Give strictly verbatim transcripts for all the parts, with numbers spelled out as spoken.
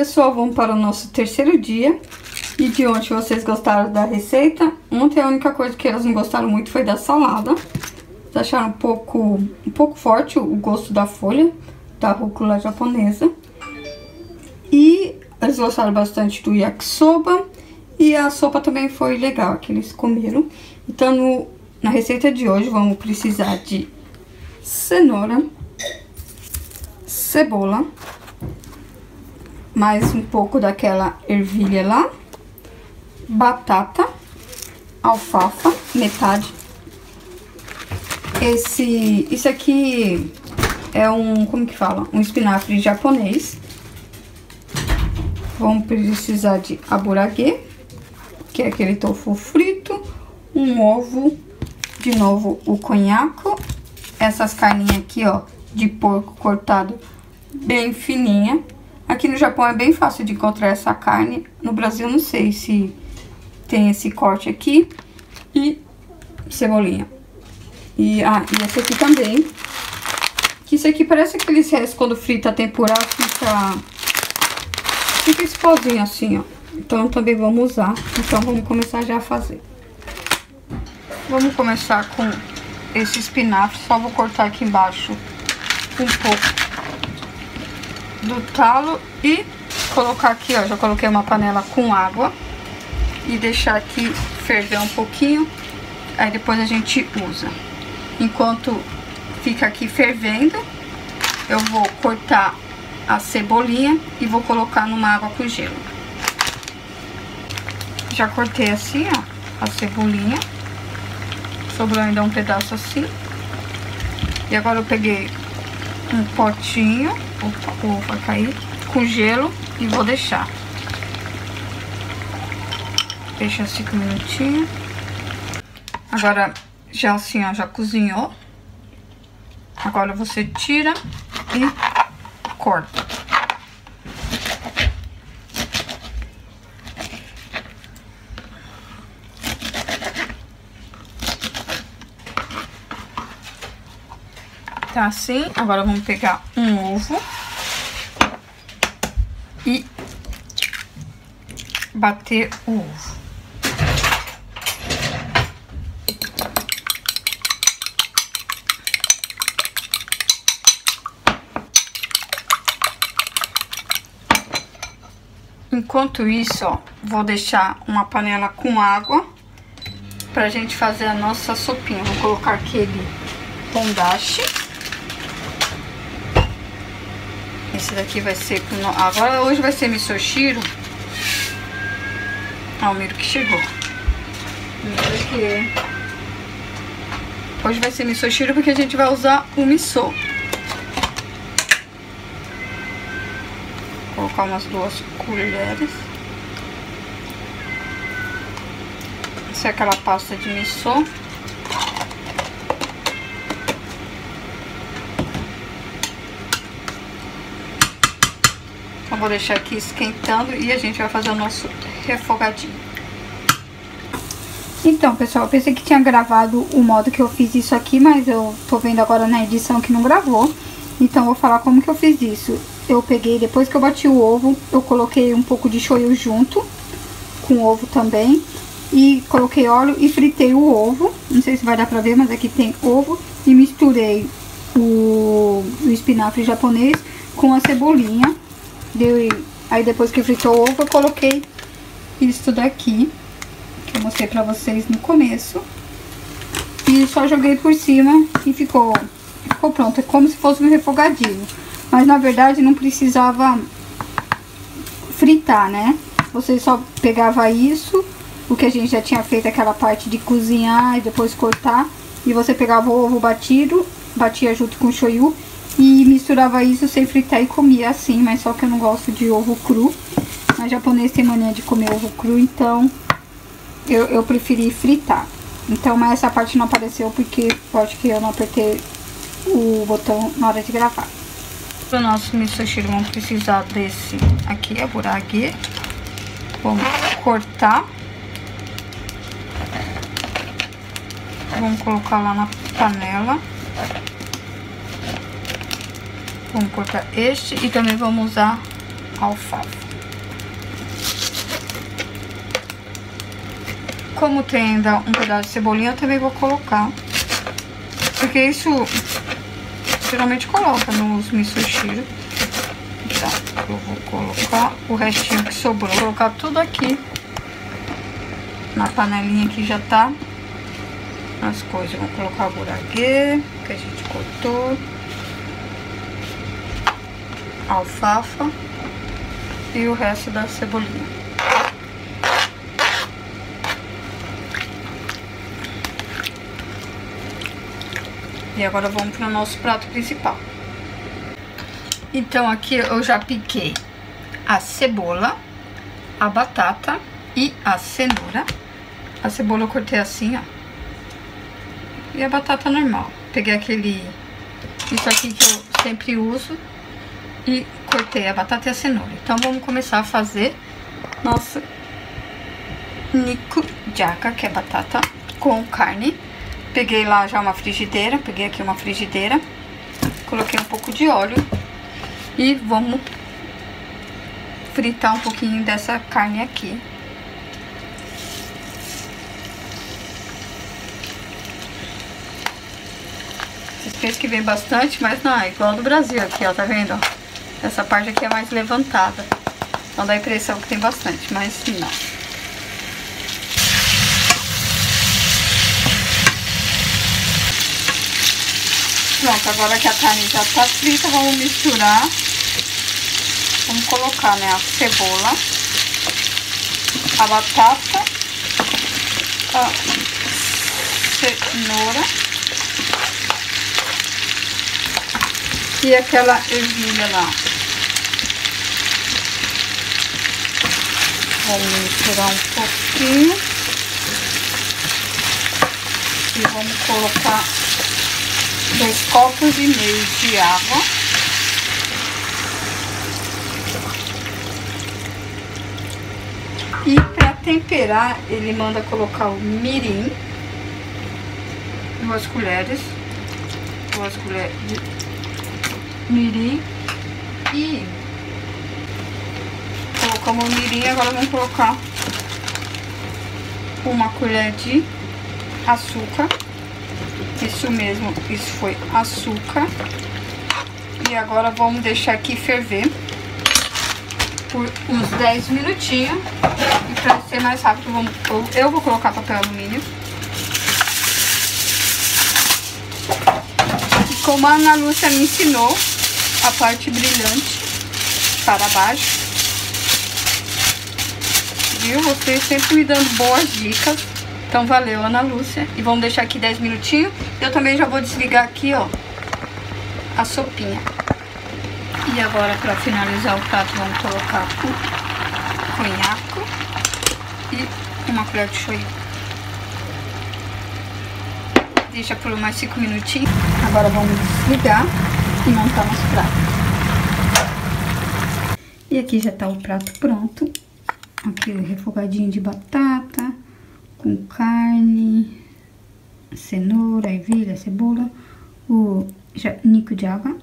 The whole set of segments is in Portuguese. pessoal, vamos para o nosso terceiro dia. E de ontem vocês gostaram da receita. Ontem a única coisa que elas não gostaram muito foi da salada. Eles acharam um pouco, um pouco forte o gosto da folha, da rúcula japonesa. E eles gostaram bastante do yakisoba. E a sopa também foi legal, que eles comeram. Então no, na receita de hoje vamos precisar de cenoura, cebola, mais um pouco daquela ervilha lá, batata, alfafa, metade. Esse, isso aqui é um, como que fala? Um espinafre japonês. Vamos precisar de aburaguê, que é aquele tofu frito, um ovo, de novo o conhaque, essas carninhas aqui, ó, de porco cortado bem fininha. Aqui no Japão é bem fácil de encontrar essa carne, no Brasil não sei se tem esse corte aqui, e cebolinha. E, ah, e essa aqui também, que isso aqui parece aqueles restos quando frita a tempura, fica, fica esse pozinho assim, ó. Então também vamos usar, então vamos começar já a fazer. Vamos começar com esse espinafre, só vou cortar aqui embaixo um pouco do talo e colocar aqui, ó, já coloquei uma panela com água e deixar aqui ferver um pouquinho, aí depois a gente usa. Enquanto fica aqui fervendo, eu vou cortar a cebolinha e vou colocar numa água com gelo. Já cortei assim, ó, a cebolinha. Sobrou ainda um pedaço assim. E agora eu peguei um potinho, opa, opa, caí, com gelo e vou deixar. Deixa cinco minutinhos. Agora... já assim, ó, já cozinhou. Agora você tira e corta. Tá assim. Agora vamos pegar um ovo e bater o ovo. Enquanto isso, ó, vou deixar uma panela com água pra gente fazer a nossa sopinha. Vou colocar aquele bondashi. Esse daqui vai ser... agora hoje vai ser missoshiro. Ah, o Miro que chegou. Miro que... hoje vai ser missoshiro porque a gente vai usar o missô. Vou colocar umas duas colheres. Essa é aquela pasta de missô. Então vou deixar aqui esquentando e a gente vai fazer o nosso refogadinho. Então, pessoal, eu pensei que tinha gravado o modo que eu fiz isso aqui, mas eu tô vendo agora na edição que não gravou. Então vou falar como que eu fiz isso. Eu peguei, depois que eu bati o ovo, eu coloquei um pouco de shoyu junto, com o ovo também. E coloquei óleo e fritei o ovo. Não sei se vai dar pra ver, mas aqui tem ovo. E misturei o, o espinafre japonês com a cebolinha. Deu, aí depois que fritou o ovo, eu coloquei isso daqui, que eu mostrei pra vocês no começo. E só joguei por cima e ficou, ficou pronto. É como se fosse um refogadinho. Mas, na verdade, não precisava fritar, né? Você só pegava isso, o que a gente já tinha feito, aquela parte de cozinhar e depois cortar. E você pegava o ovo batido, batia junto com o shoyu e misturava isso sem fritar e comia assim. Mas só que eu não gosto de ovo cru. Mas japonês tem mania de comer ovo cru, então eu, eu preferi fritar. Então, mas essa parte não apareceu porque pode que eu não apertei o botão na hora de gravar. Para o nosso missoshiro vamos precisar desse aqui, aburaage. Vamos cortar. Vamos colocar lá na panela. Vamos cortar este e também vamos usar alfafa. como tem ainda um pedaço de cebolinha, eu também vou colocar. Porque isso geralmente coloca nos missoshiro. Tá, eu vou colocar o restinho que sobrou. Vou colocar tudo aqui na panelinha que já tá as coisas. Vou colocar o aburaguê que a gente cortou, alfafa e o resto da cebolinha. E agora vamos para o nosso prato principal. Então aqui eu já piquei a cebola, a batata e a cenoura. A cebola eu cortei assim, ó. E a batata normal. Peguei aquele... isso aqui que eu sempre uso. E cortei a batata e a cenoura. Então vamos começar a fazer nosso Nikujaga, que é batata com carne. Peguei lá já uma frigideira, peguei aqui uma frigideira, coloquei um pouco de óleo e vamos fritar um pouquinho dessa carne aqui. Vocês pensam que vem bastante, mas não, é igual do Brasil aqui, ó, tá vendo? Ó? Essa parte aqui é mais levantada, então dá a impressão que tem bastante, mas não. Pronto, agora que a carne já tá frita, vamos misturar. Vamos colocar, né, a cebola, a batata, a cenoura e aquela ervilha lá. Vamos misturar um pouquinho e vamos colocar dois copos e meio de água. E para temperar, ele manda colocar o mirim, duas colheres, duas colheres de mirim, e colocamos o mirim. Agora vamos colocar uma colher de açúcar, isso mesmo, isso foi açúcar. E agora vamos deixar aqui ferver por uns dez minutinhos. E para ser mais rápido, vamos, eu vou colocar papel alumínio. E como a Ana Lúcia me ensinou, a parte brilhante para baixo, viu? Vocês sempre me dando boas dicas, então valeu, Ana Lúcia. E vamos deixar aqui dez minutinhos. Eu também já vou desligar aqui, ó, a sopinha. E agora, para finalizar o prato, vamos colocar o conhaque e uma colher de shoyu. Deixa por mais cinco minutinhos. Agora vamos desligar e montar nosso prato. E aqui já tá o prato pronto. Aqui o refogadinho de batata com carne, cenoura, ervilha, cebola, o Nikujaga,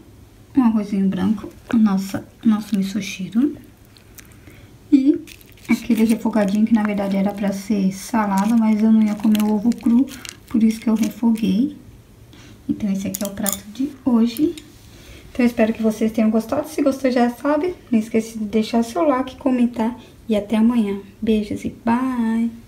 um arrozinho branco, nossa, nosso missoshiro, e aquele refogadinho que na verdade era para ser salada, mas eu não ia comer o ovo cru, por isso que eu refoguei. Então esse aqui é o prato de hoje. Então, eu espero que vocês tenham gostado. Se gostou, já sabe. Não esqueça de deixar seu like, comentar. E até amanhã. Beijos e bye!